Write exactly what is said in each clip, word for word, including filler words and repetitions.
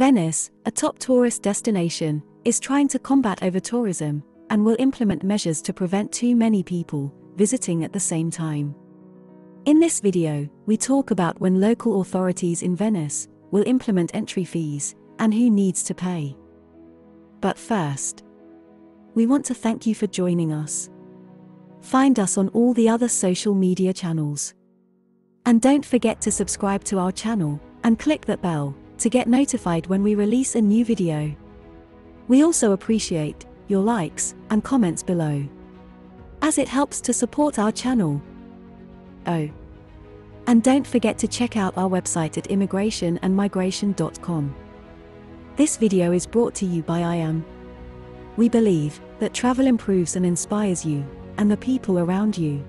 Venice, a top tourist destination, is trying to combat over-tourism, and will implement measures to prevent too many people visiting at the same time. In this video, we talk about when local authorities in Venice will implement entry fees, and who needs to pay. But first, we want to thank you for joining us. Find us on all the other social media channels. And don't forget to subscribe to our channel, and click that bell, to get notified when we release a new video. We also appreciate your likes and comments below, as it helps to support our channel. Oh, and don't forget to check out our website at immigration and migration dot com. This video is brought to you by I Am. We believe that travel improves and inspires you and the people around you.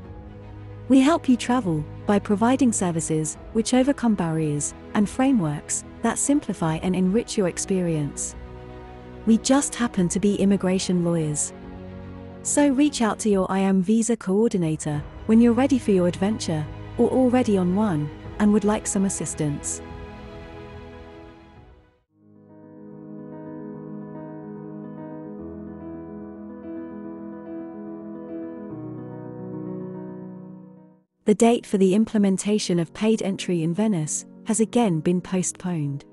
We help you travel by providing services which overcome barriers and frameworks that simplify and enrich your experience. We just happen to be immigration lawyers. So reach out to your I Am visa coordinator when you're ready for your adventure, or already on one, and would like some assistance. The date for the implementation of paid entry in Venice has again been postponed.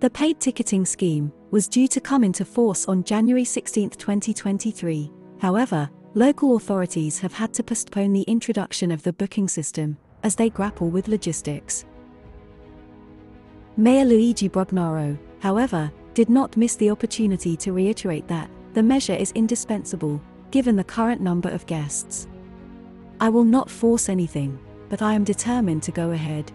The paid ticketing scheme was due to come into force on January sixteenth twenty twenty-three, however, local authorities have had to postpone the introduction of the booking system, as they grapple with logistics. Mayor Luigi Brugnaro, however, did not miss the opportunity to reiterate that the measure is indispensable, given the current number of guests. I will not force anything, but I am determined to go ahead.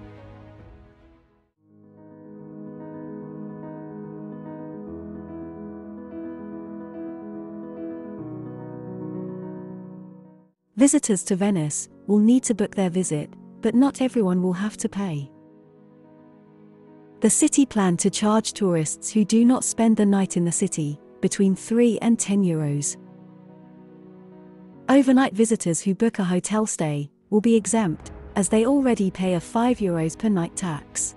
Visitors to Venice will need to book their visit, but not everyone will have to pay. The city planned to charge tourists who do not spend the night in the city between three and ten euros. Overnight visitors who book a hotel stay will be exempt, as they already pay a five euros per night tax.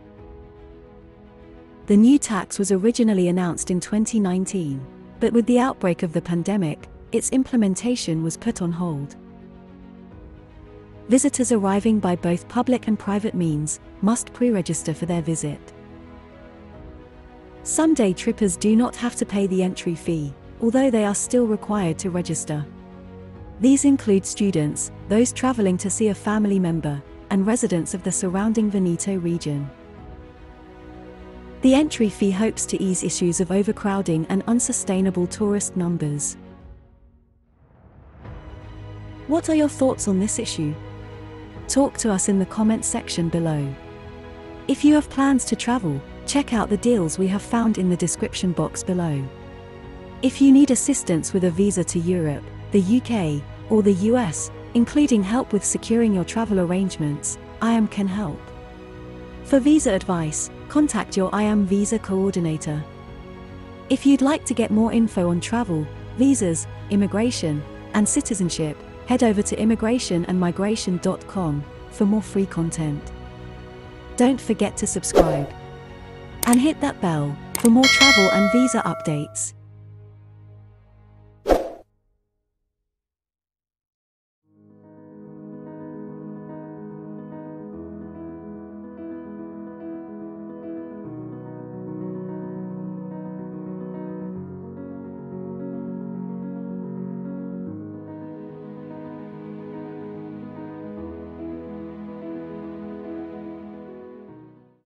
The new tax was originally announced in twenty nineteen, but with the outbreak of the pandemic, its implementation was put on hold. Visitors arriving by both public and private means must pre-register for their visit. Sunday trippers do not have to pay the entry fee, although they are still required to register. These include students, those traveling to see a family member, and residents of the surrounding Veneto region. The entry fee hopes to ease issues of overcrowding and unsustainable tourist numbers. What are your thoughts on this issue? Talk to us in the comments section below. If you have plans to travel, check out the deals we have found in the description box below. If you need assistance with a visa to Europe, the U K, or the U S, including help with securing your travel arrangements, I Am can help. For visa advice, contact your I Am visa coordinator. If you'd like to get more info on travel, visas, immigration, and citizenship, head over to immigration and migration dot com for more free content. Don't forget to subscribe and hit that bell for more travel and visa updates.